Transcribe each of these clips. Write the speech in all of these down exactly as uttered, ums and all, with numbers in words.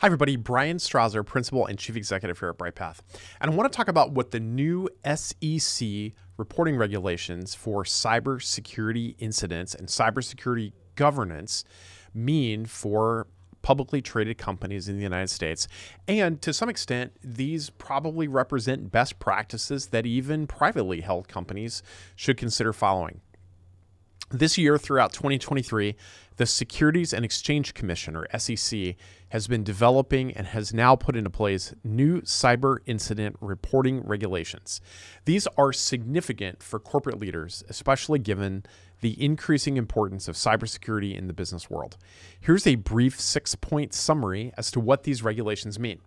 Hi everybody, Bryan Strawser, Principal and Chief Executive here at Bryghtpath. And I want to talk about what the new S E C reporting regulations for cybersecurity incidents and cybersecurity governance mean for publicly traded companies in the United States. And to some extent, these probably represent best practices that even privately held companies should consider following. This year, throughout twenty twenty-three, the Securities and Exchange Commission, or S E C, has been developing and has now put into place new cyber incident reporting regulations. These are significant for corporate leaders, especially given the increasing importance of cybersecurity in the business world. Here's a brief six-point summary as to what these regulations mean.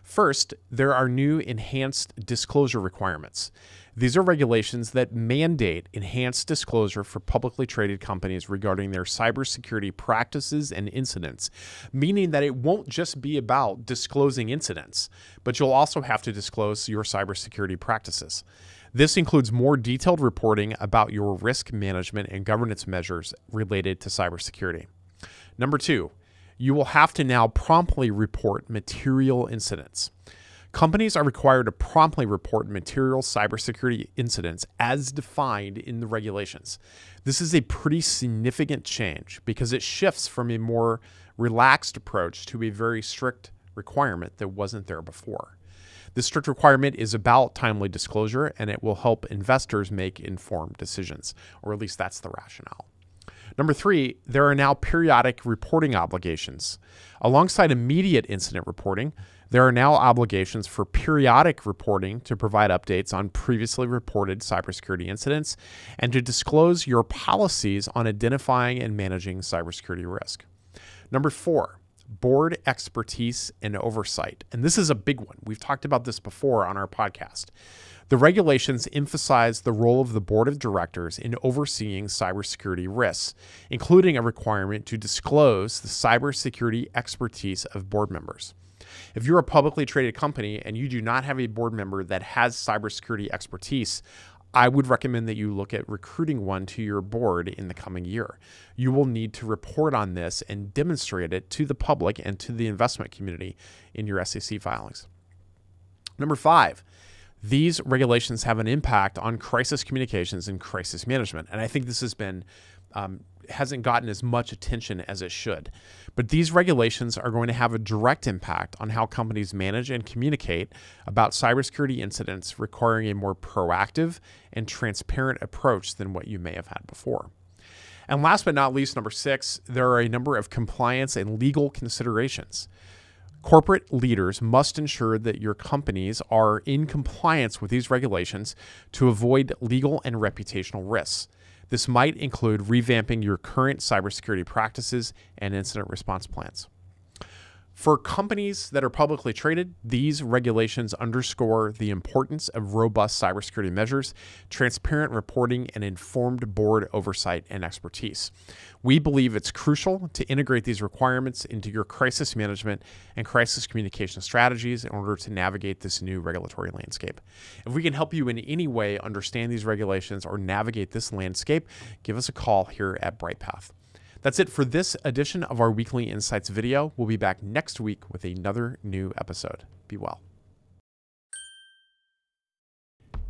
First, there are new enhanced disclosure requirements. These are regulations that mandate enhanced disclosure for publicly traded companies regarding their cybersecurity practices and incidents, meaning that it won't just be about disclosing incidents, but you'll also have to disclose your cybersecurity practices. This includes more detailed reporting about your risk management and governance measures related to cybersecurity. Number two, you will have to now promptly report material incidents. Companies are required to promptly report material cybersecurity incidents as defined in the regulations. This is a pretty significant change because it shifts from a more relaxed approach to a very strict requirement that wasn't there before. This strict requirement is about timely disclosure, and it will help investors make informed decisions, or at least that's the rationale. Number three, there are now periodic reporting obligations. Alongside immediate incident reporting, there are now obligations for periodic reporting to provide updates on previously reported cybersecurity incidents and to disclose your policies on identifying and managing cybersecurity risk. Number four, board expertise and oversight. And this is a big one. We've talked about this before on our podcast. The regulations emphasize the role of the board of directors in overseeing cybersecurity risks, including a requirement to disclose the cybersecurity expertise of board members. If you're a publicly traded company and you do not have a board member that has cybersecurity expertise, I would recommend that you look at recruiting one to your board in the coming year. You will need to report on this and demonstrate it to the public and to the investment community in your S E C filings. Number five, these regulations have an impact on crisis communications and crisis management. And I think this has been um, hasn't gotten as much attention as it should. But these regulations are going to have a direct impact on how companies manage and communicate about cybersecurity incidents, requiring a more proactive and transparent approach than what you may have had before. And last but not least, number six, there are a number of compliance and legal considerations. Corporate leaders must ensure that your companies are in compliance with these regulations to avoid legal and reputational risks. This might include revamping your current cybersecurity practices and incident response plans. For companies that are publicly traded, these regulations underscore the importance of robust cybersecurity measures, transparent reporting, and informed board oversight and expertise. We believe it's crucial to integrate these requirements into your crisis management and crisis communication strategies in order to navigate this new regulatory landscape. If we can help you in any way understand these regulations or navigate this landscape, give us a call here at Bryghtpath. That's it for this edition of our Weekly Insights video. We'll be back next week with another new episode. Be well.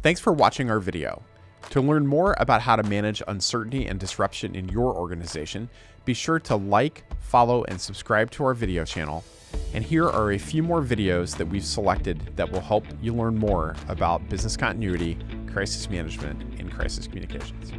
Thanks for watching our video. To learn more about how to manage uncertainty and disruption in your organization, be sure to like, follow, and subscribe to our video channel. And here are a few more videos that we've selected that will help you learn more about business continuity, crisis management, and crisis communications.